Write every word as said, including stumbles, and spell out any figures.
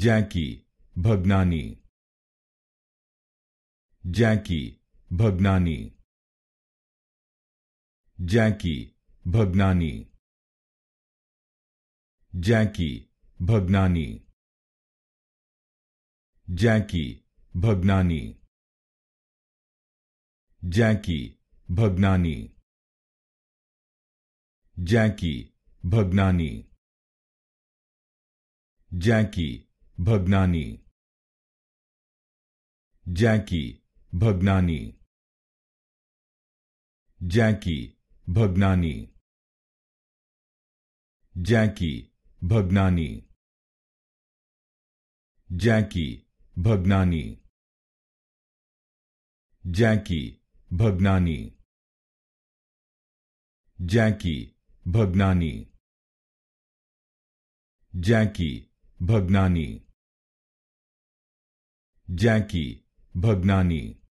Jackie Bhagnani, Jackky Bhagnani, Jackky Bhagnani, Jackky Bhagnani, Jackky Bhagnani, Jackky Bhagnani, Jackky Bhagnani, Jackky Bhagnani, Jackky Bhagnani, Jackky Bhagnani, Jackky Bhagnani, Jackky Bhagnani, Jackky Bhagnani, Jackky Bhagnani, Jackky Bhagnani, Jackky Bhagnani.